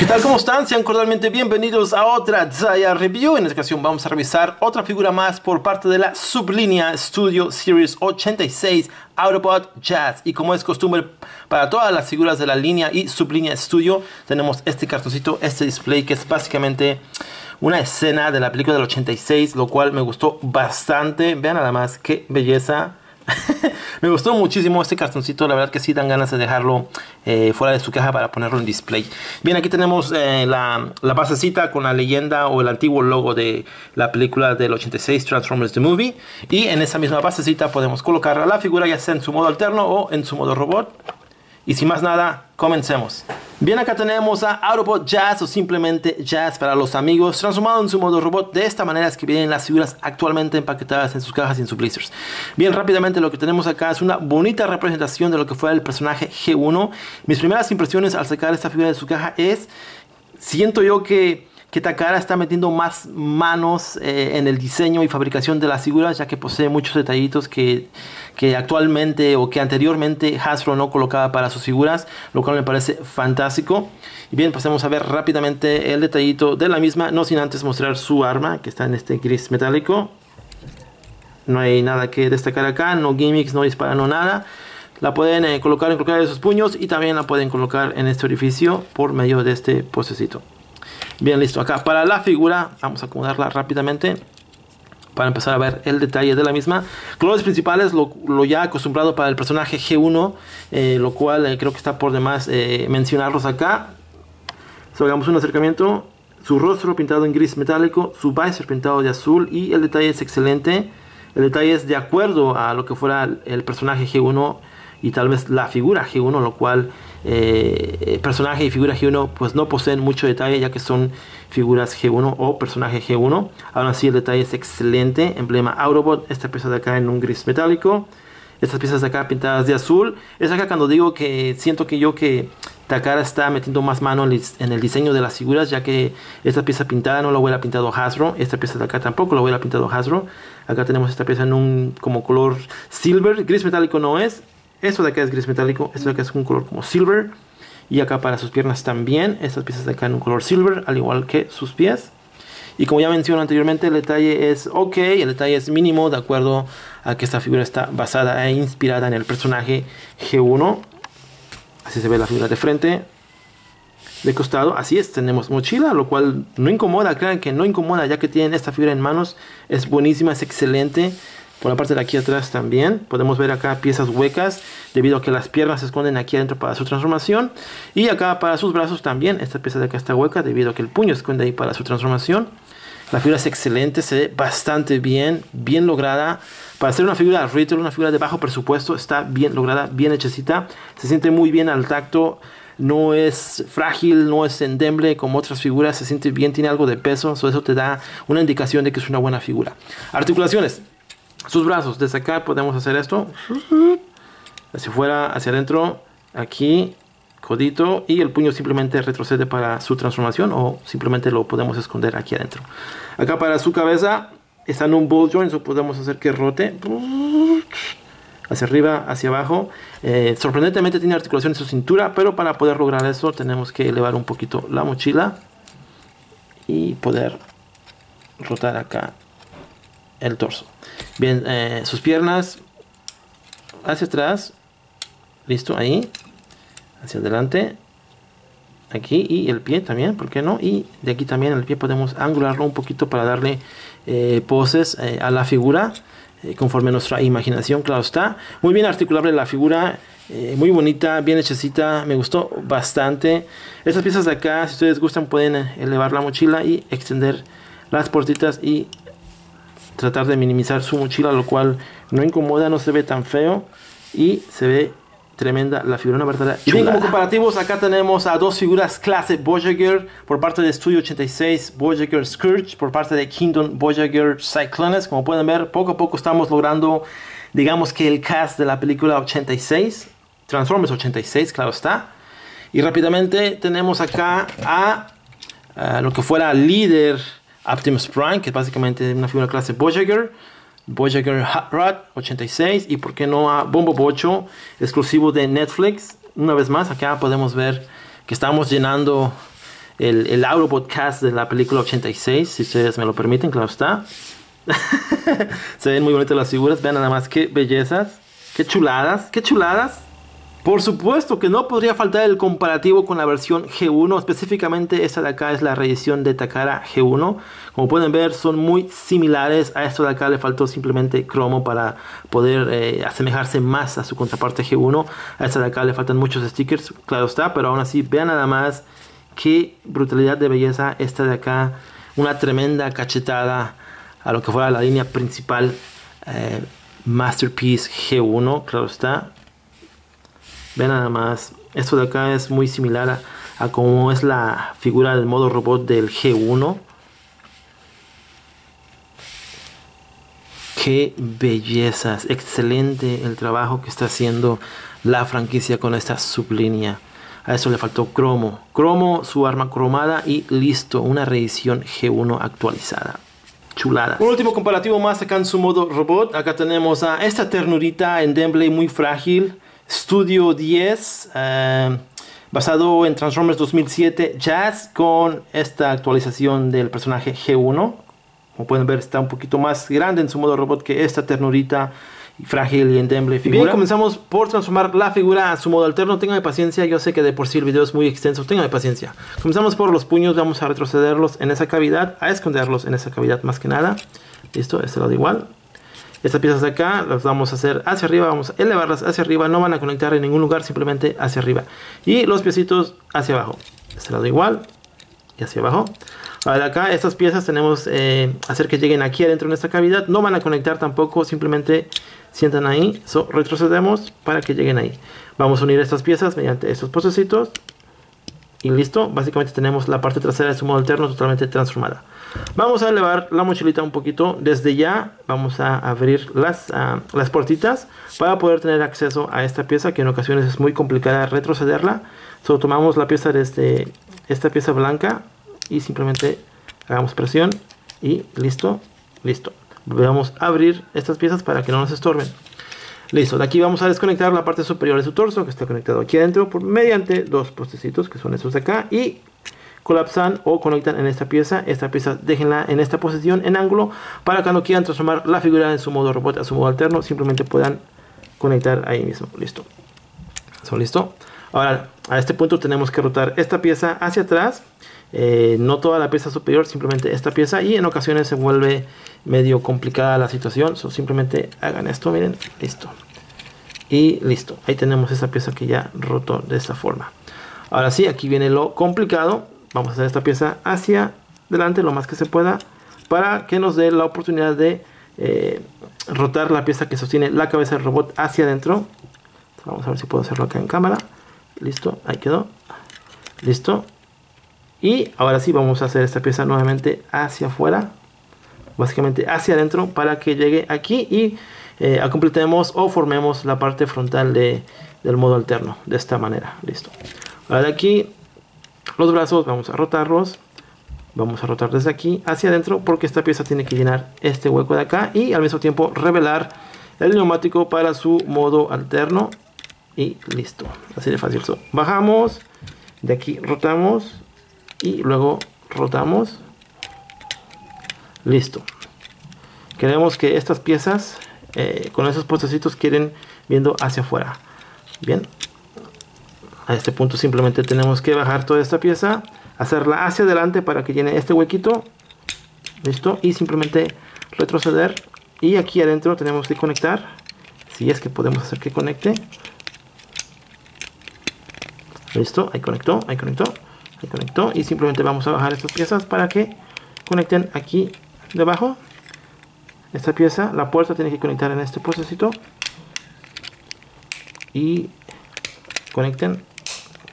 ¿Qué tal? ¿Cómo están? Sean cordialmente bienvenidos a otra DIA Review. En esta ocasión vamos a revisar otra figura más por parte de la sublínea Studio Series 86 Autobot Jazz. Y como es costumbre para todas las figuras de la línea y sublínea Studio, tenemos este cartoncito, este display que es básicamente una escena de la película del 86, lo cual me gustó bastante. Vean nada más qué belleza. Me gustó muchísimo este cartoncito, la verdad que sí dan ganas de dejarlo fuera de su caja para ponerlo en display. Bien, aquí tenemos la basecita con la leyenda o el antiguo logo de la película del 86 Transformers: The Movie. Y en esa misma basecita podemos colocar a la figura ya sea en su modo alterno o en su modo robot. Y sin más nada, comencemos. Bien, acá tenemos a Autobot Jazz o simplemente Jazz para los amigos, transformado en su modo robot. De esta manera es que vienen las figuras actualmente empaquetadas en sus cajas y en sus blisters. Bien, rápidamente lo que tenemos acá es una bonita representación de lo que fue el personaje G1. Mis primeras impresiones al sacar esta figura de su caja es, siento yo que Takara está metiendo más manos en el diseño y fabricación de las figuras, ya que posee muchos detallitos que actualmente o que anteriormente Hasbro no colocaba para sus figuras, lo cual me parece fantástico. Y bien, pasemos a ver rápidamente el detallito de la misma, no sin antes mostrar su arma, que está en este gris metálico. No hay nada que destacar acá, no gimmicks, no dispara, no nada. La pueden colocar en cualquiera de sus puños y también la pueden colocar en este orificio por medio de este posecito. Bien, listo. Acá para la figura vamos a acomodarla rápidamente para empezar a ver el detalle de la misma. Colores principales, lo ya acostumbrado para el personaje G1, lo cual creo que está por demás mencionarlos acá. So, hagamos un acercamiento. Su rostro pintado en gris metálico, su visor pintado de azul y el detalle es excelente. El detalle es de acuerdo a lo que fuera el personaje G1 y tal vez la figura G1, lo cual personaje y figura G1 pues no poseen mucho detalle, ya que son figuras G1 o personaje G1. Aún así el detalle es excelente. Emblema Autobot, esta pieza de acá en un gris metálico, estas piezas de acá pintadas de azul. Es acá cuando digo que siento que Takara está metiendo más mano en el diseño de las figuras, ya que esta pieza pintada no la hubiera pintado Hasbro, esta pieza de acá tampoco la hubiera pintado Hasbro. Acá tenemos esta pieza en un como color silver, gris metálico no es. Esto de acá es gris metálico, esto de acá es un color como silver. Y acá para sus piernas también, estas piezas de acá en un color silver, al igual que sus pies. Y como ya mencioné anteriormente, el detalle es ok, el detalle es mínimo, de acuerdo a que esta figura está basada e inspirada en el personaje G1. Así se ve la figura de frente. De costado, así es, tenemos mochila, lo cual no incomoda, crean que no incomoda, ya que tienen esta figura en manos. Es buenísima, es excelente. Por la parte de aquí atrás también podemos ver acá piezas huecas debido a que las piernas se esconden aquí adentro para su transformación. Y acá para sus brazos también, esta pieza de acá está hueca debido a que el puño se esconde ahí para su transformación. La figura es excelente, se ve bastante bien, bien lograda. Para hacer una figura retail, una figura de bajo presupuesto, está bien lograda, bien hechecita. Se siente muy bien al tacto, no es frágil, no es endeble como otras figuras, se siente bien, tiene algo de peso. Eso te da una indicación de que es una buena figura. Articulaciones. Sus brazos, de sacar podemos hacer esto hacia afuera, hacia adentro, aquí, codito, y el puño simplemente retrocede para su transformación o simplemente lo podemos esconder aquí adentro. Acá para su cabeza está en un ball joint, o podemos hacer que rote hacia arriba, hacia abajo. Sorprendentemente tiene articulación en su cintura, pero para poder lograr eso tenemos que elevar un poquito la mochila y poder rotar acá el torso. Bien, sus piernas hacia atrás, listo, ahí, hacia adelante, aquí, y el pie también, ¿por qué no? Y de aquí también el pie podemos angularlo un poquito para darle poses a la figura conforme a nuestra imaginación, claro está. Muy bien articulable la figura, muy bonita, bien hechecita, me gustó bastante. Estas piezas de acá, si ustedes gustan, pueden elevar la mochila y extender las puertitas y tratar de minimizar su mochila, lo cual no incomoda, no se ve tan feo y se ve tremenda la figura, una verdadera chulada. Bien, como comparativos acá tenemos a dos figuras clase Voyager por parte de Studio 86, Voyager Scourge, por parte de Kingdom, Voyager Cyclones. Como pueden ver, poco a poco estamos logrando, digamos que el cast de la película 86, Transformers 86, claro está. Y rápidamente tenemos acá a lo que fuera líder Optimus Prime, que es básicamente una figura clase Voyager, Voyager Hot Rod 86, y por qué no a Bombo Bocho, exclusivo de Netflix. Una vez más, acá podemos ver que estamos llenando el Autobot Jazz de la película 86, si ustedes me lo permiten, claro está. Se ven muy bonitas las figuras, vean nada más qué bellezas, qué chuladas, qué chuladas. Por supuesto que no podría faltar el comparativo con la versión G1, específicamente esta de acá es la reedición de Takara G1. Como pueden ver, son muy similares. A esto de acá le faltó simplemente cromo para poder asemejarse más a su contraparte G1. A esta de acá le faltan muchos stickers, claro está, pero aún así vean nada más qué brutalidad de belleza esta de acá. Una tremenda cachetada a lo que fuera la línea principal Masterpiece G1, claro está. Vean nada más, esto de acá es muy similar a como es la figura del modo robot del G1. Qué bellezas, excelente el trabajo que está haciendo la franquicia con esta sublínea. A eso le faltó cromo, su arma cromada y listo, una reedición G1 actualizada. Chulada. Un último comparativo más acá en su modo robot. Acá tenemos a esta ternurita en Dembley muy frágil. Studio 10, basado en Transformers 2007 Jazz, con esta actualización del personaje G1. Como pueden ver, está un poquito más grande en su modo robot que esta ternurita frágil y endeble figura. Bien, comenzamos por transformar la figura a su modo alterno. Ténganme paciencia, yo sé que de por sí el video es muy extenso. Ténganme paciencia. Comenzamos por los puños, vamos a retrocederlos en esa cavidad, a esconderlos en esa cavidad más que nada. Listo, este lado igual. Estas piezas de acá las vamos a hacer hacia arriba, vamos a elevarlas hacia arriba, no van a conectar en ningún lugar, simplemente hacia arriba. Y los piecitos hacia abajo, este lado igual, y hacia abajo. Ahora acá, estas piezas tenemos hacer que lleguen aquí adentro en esta cavidad, no van a conectar tampoco, simplemente sientan ahí, retrocedemos para que lleguen ahí. Vamos a unir estas piezas mediante estos posecitos, y listo, básicamente tenemos la parte trasera de su modo alterno totalmente transformada. Vamos a elevar la mochilita un poquito. Desde ya vamos a abrir las puertitas para poder tener acceso a esta pieza, que en ocasiones es muy complicada retrocederla. Solo tomamos la pieza de esta pieza blanca y simplemente hagamos presión y listo, listo. Volvemos a abrir estas piezas para que no nos estorben. Listo, de aquí vamos a desconectar la parte superior de su torso, que está conectado aquí adentro mediante dos postecitos, que son estos de acá, y colapsan o conectan en esta pieza. Esta pieza déjenla en esta posición, en ángulo, para cuando quieran transformar la figura de su modo robot a su modo alterno, simplemente puedan conectar ahí mismo. Listo. ¿Son listo? Ahora, a este punto tenemos que rotar esta pieza hacia atrás. No toda la pieza superior, simplemente esta pieza, y en ocasiones se vuelve medio complicada la situación, simplemente hagan esto, miren, listo y listo, ahí tenemos esa pieza que ya rotó de esta forma. Ahora sí, aquí viene lo complicado. Vamos a hacer esta pieza hacia adelante lo más que se pueda para que nos dé la oportunidad de rotar la pieza que sostiene la cabeza del robot hacia adentro. Vamos a ver si puedo hacerlo acá en cámara. Listo, ahí quedó, listo. Y ahora sí vamos a hacer esta pieza nuevamente hacia afuera, básicamente hacia adentro, para que llegue aquí y completemos o formemos la parte frontal del modo alterno, de esta manera. Listo. Ahora de aquí, los brazos vamos a rotarlos, vamos a rotar desde aquí hacia adentro, porque esta pieza tiene que llenar este hueco de acá y al mismo tiempo revelar el neumático para su modo alterno. Y listo, así de fácil. Bajamos, de aquí rotamos y luego rotamos. Listo. Queremos que estas piezas con esos postecitos queden viendo hacia afuera. Bien, a este punto simplemente tenemos que bajar toda esta pieza, hacerla hacia adelante para que llene este huequito. Listo, y simplemente retroceder, y aquí adentro tenemos que conectar, si es que podemos hacer que conecte. Listo, ahí conectó, ahí conectó, ahí conectó, y simplemente vamos a bajar estas piezas para que conecten aquí debajo. Esta pieza, la puerta tiene que conectar en este postecito y conecten.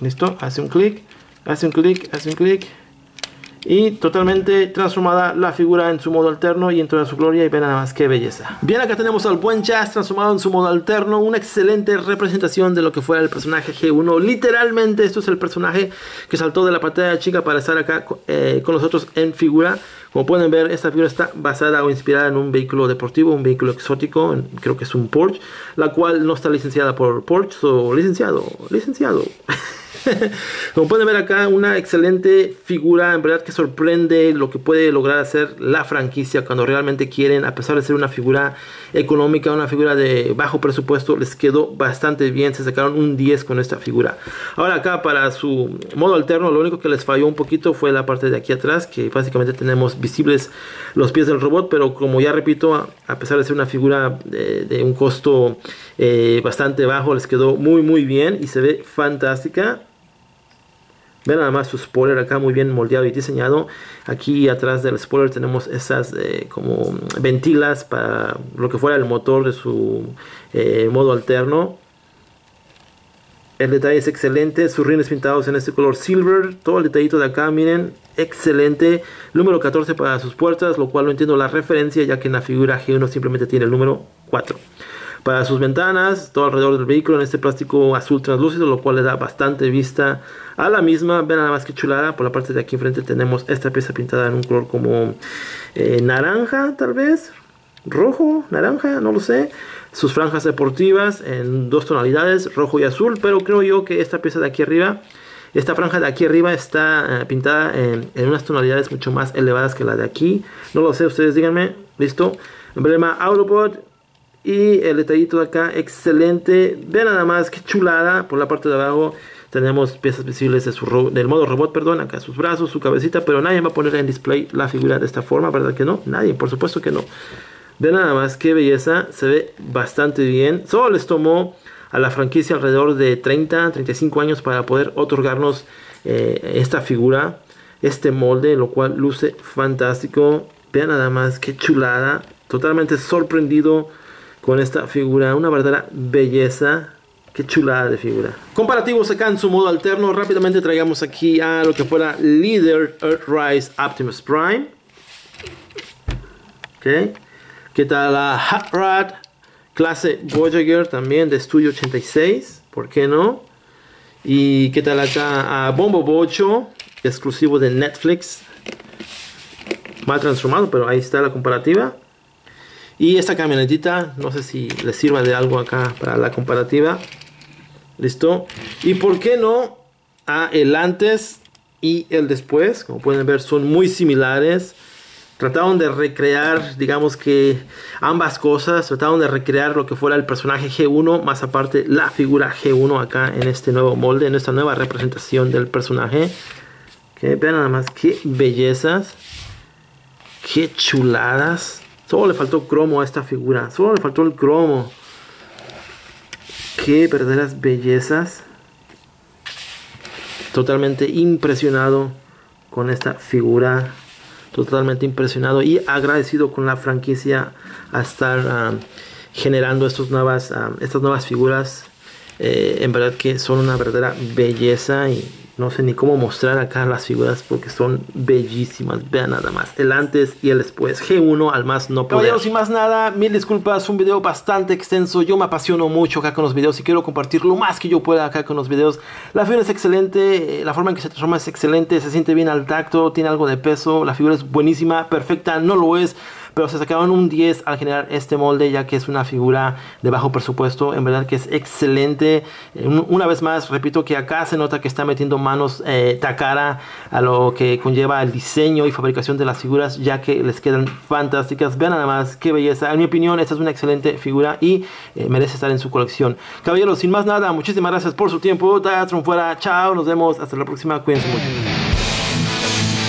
Listo, hace un clic, hace un clic, hace un clic, y totalmente transformada la figura en su modo alterno y en toda su gloria. Y vean nada más qué belleza. Bien, acá tenemos al buen Jazz transformado en su modo alterno, una excelente representación de lo que fuera el personaje G1. Literalmente esto es el personaje que saltó de la pantalla chica para estar acá con nosotros en figura. Como pueden ver, esta figura está basada o inspirada en un vehículo deportivo, un vehículo exótico, creo que es un Porsche, la cual no está licenciada por Porsche, o licenciado, Como pueden ver acá, una excelente figura, en verdad que sorprende lo que puede lograr hacer la franquicia cuando realmente quieren, a pesar de ser una figura económica, una figura de bajo presupuesto, les quedó bastante bien, se sacaron un 10 con esta figura. Ahora acá para su modo alterno, lo único que les falló un poquito fue la parte de aquí atrás, que básicamente tenemos visibles los pies del robot, pero como ya repito, a pesar de ser una figura de un costo bastante bajo, les quedó muy bien y se ve fantástica. Vean nada más su spoiler acá, muy bien moldeado y diseñado. Aquí atrás del spoiler tenemos esas como ventilas para lo que fuera el motor de su modo alterno. El detalle es excelente, sus rines pintados en este color silver, todo el detallito de acá, miren, excelente. Número 14 para sus puertas, lo cual no entiendo la referencia, ya que en la figura G1 simplemente tiene el número 4. Para sus ventanas, todo alrededor del vehículo en este plástico azul translúcido, lo cual le da bastante vista a la misma. Vean nada más que chulada, por la parte de aquí enfrente tenemos esta pieza pintada en un color como naranja, tal vez, rojo, naranja, no lo sé. Sus franjas deportivas en dos tonalidades, rojo y azul, pero creo yo que esta pieza de aquí arriba, esta franja de aquí arriba está pintada en unas tonalidades mucho más elevadas que la de aquí. No lo sé, ustedes díganme. Listo, emblema Autobot. Y el detallito de acá, excelente. Vean nada más que chulada. Por la parte de abajo tenemos piezas visibles de del modo robot, perdón. Acá sus brazos, su cabecita, pero nadie va a poner en display la figura de esta forma, ¿verdad que no? Nadie, por supuesto que no. Vean nada más qué belleza, se ve bastante bien. Solo les tomó a la franquicia alrededor de 30, 35 años para poder otorgarnos esta figura, este molde, lo cual luce fantástico. Vean nada más qué chulada. Totalmente sorprendido con esta figura, una verdadera belleza. Qué chulada de figura. Comparativos acá en su modo alterno. Rápidamente traigamos aquí a lo que fuera líder Earthrise Optimus Prime. Ok. ¿Qué tal la Hot Rod? Clase Voyager también de Studio 86. ¿Por qué no? ¿Y qué tal acá a Bombo Bocho? Exclusivo de Netflix. Mal transformado, pero ahí está la comparativa. Y esta camionetita, no sé si les sirva de algo acá para la comparativa. Listo. Y por qué no, a el antes y el después. Como pueden ver, son muy similares. Trataron de recrear, digamos que ambas cosas. Trataron de recrear lo que fuera el personaje G1, más aparte la figura G1 acá en este nuevo molde, en esta nueva representación del personaje. Okay, vean nada más qué bellezas, qué chuladas. Solo le faltó cromo a esta figura. Solo le faltó el cromo. Qué verdaderas bellezas. Totalmente impresionado con esta figura. Totalmente impresionado y agradecido con la franquicia a estar generando estas nuevas figuras. En verdad que son una verdadera belleza. Y no sé ni cómo mostrar acá las figuras porque son bellísimas. Vean nada más el antes y el después. G1 al más no poder. Caballeros, sin más nada, mil disculpas. Un video bastante extenso. Yo me apasiono mucho acá con los videos y quiero compartir lo más que yo pueda acá con los videos. La figura es excelente. La forma en que se transforma es excelente. Se siente bien al tacto. Tiene algo de peso. La figura es buenísima. Perfecta. No lo es. Pero se sacaron un 10 al generar este molde, ya que es una figura de bajo presupuesto. En verdad que es excelente. Una vez más, repito que acá se nota que está metiendo manos Takara a lo que conlleva el diseño y fabricación de las figuras, ya que les quedan fantásticas. Vean nada más qué belleza. En mi opinión, esta es una excelente figura y merece estar en su colección. Caballeros, sin más nada, muchísimas gracias por su tiempo. Takara fuera, chao, nos vemos hasta la próxima. Cuídense mucho.